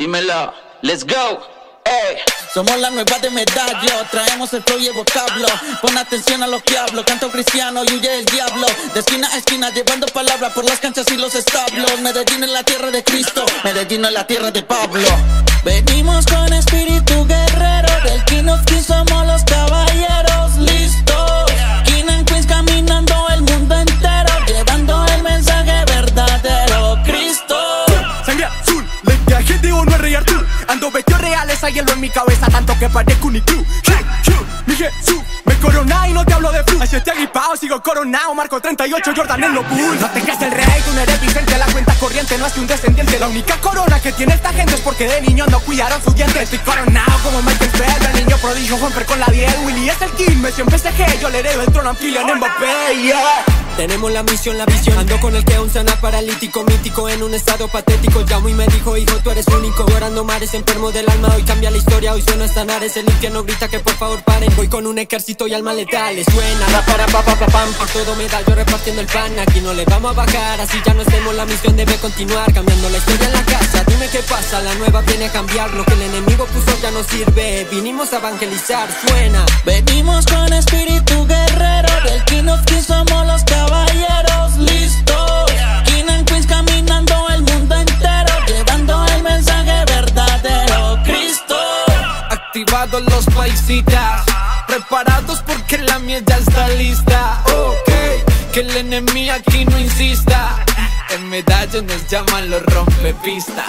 Dímelo, let's go, ey. Somos la nueva de Medallo, traemos el flow y el vocablo. Pon atención a los que hablo, canto cristiano y huye el diablo. De esquina a esquina llevando palabra por las canchas y los establos. Medellín es la tierra de Cristo, Medellín es la tierra de Pablo. Venimos con espíritu guerrero, del King of Kings somos los caballeros, listos. King and Queens caminando el mundo entero, llevando el mensaje verdadero, Cristo. Sangre azul, lenteaje de honor rey Artur. Ando vestido reales, hay hielo en mi cabeza, tanto que parezco un iglú. Mi Jesús, me coroná y no te hablo de flu. Así estoy agripado, sigo coronado, marco 38, Jordan en lo cool. No te creas el rey, tú no eres Vicente, la cuenta corriente no hace un descendiente. La única corona que tiene esta gente es porque de niño no cuidaron sus dientes. Estoy coronado como Michael Phelps, el niño prodigio Juanfer con la 10. Willy es el King, me siempre CG, yo le heredo el trono a Kylian Mbappé, yeah. Tenemos la misión, la visión. Ando con el que un sana paralítico, mítico, en un estado patético. Llamo y me dijo, hijo, tú eres único. Llorando mares, enfermo del alma, hoy cambia la historia. Hoy suena estanares, el infierno grita que por favor paren. Voy con un ejército y alma letal, le suena la para pa pa pa pam. Por todo me da yo repartiendo el pan, aquí no le vamos a bajar. Así ya no estemos, la misión debe continuar. Cambiando la historia en la casa, dime qué pasa. La nueva viene a cambiar, lo que el enemigo puso ya no sirve. Vinimos a evangelizar, suena. Venimos con espíritu guerrero, del King of Kings somos los caballeros. Caballeros listos, King and Queens caminando el mundo entero, llevando el mensaje verdadero, Cristo. Activados los playcitas, preparados porque la mierda está lista. Ok, que el enemigo aquí no insista. En Medallo nos llaman los rompepistas.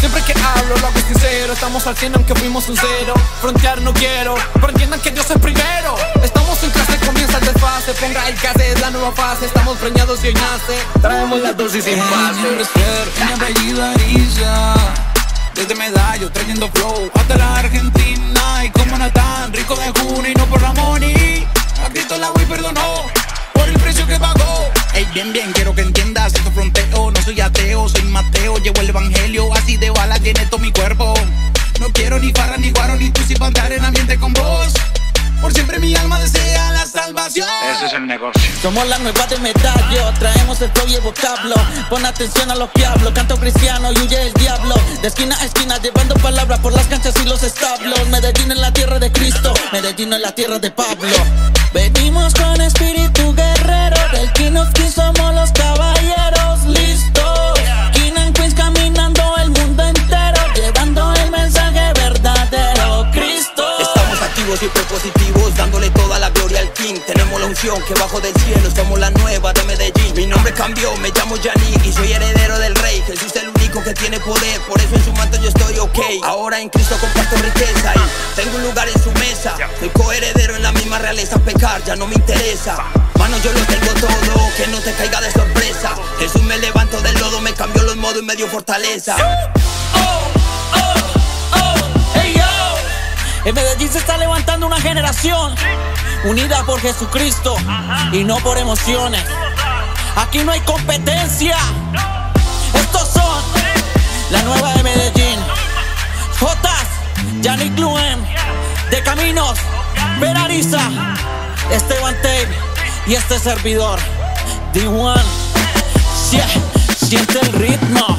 Siempre que hablo lo hago sincero, estamos al 100 aunque fuimos un cero. Frontear no quiero, pero entiendan que Dios es primero. Estamos en clase, comienza el desfase, ponga el case, es la nueva fase. Estamos preñados y hoy nace, traemos la dosis sin pase. Mi nombre es Fer, mi apellido Ariza. Desde Medallo trayendo flow hasta la Argentina. Y como Natán, rico de Juno y no por Ramoni. A Cristo la güey perdonó por el precio que pagó. Ey, bien, bien, quiero que entiendas, esto fronteo, no soy ateo, soy Mateo, llevo el evangelio, así de bala tiene todo mi cuerpo. No quiero ni farra, ni guaro, ni tú, si para andar en ambiente con vos. Por siempre mi alma desea la salvación. Ese es el negocio. Somos la nueva de Medallo, traemos el flow y el vocablo. Pon atención a los que hablo, canto cristiano y huye el diablo. De esquina a esquina llevando palabra por las canchas y los establos. Medellín es la tierra de Cristo, Medellín es la tierra de Pablo. Venimos con espíritu guerrero, del King of Kings somos los caballeros, listos. King and Queens caminando el mundo entero, llevando el mensaje verdadero, Cristo. Estamos activos y propositivos, dándole toda la gloria al King. Tenemos la unción que bajo del cielo, somos la nueva de Medellín. Mi nombre cambió, me llamo Yannick y soy heredero del rey. Jesús es el único que tiene poder, por eso en su manto yo estoy ok. Ahora en Cristo comparto riqueza y tengo un lugar en su mesa. Soy coheredero en la misma realeza, pecar ya no me interesa. Mano, yo lo tengo todo, que no te caiga de sorpresa. Jesús me levantó del lodo, me cambió los modos y me dio fortaleza. En Medellín se está levantando una generación unida por Jesucristo y no por emociones. Aquí no hay competencia. Estos son la nueva de Medellín. Jotaz, Yannick De Caminos, Fer Ariza, Esteban Tape y este servidor, D1. Siente el ritmo.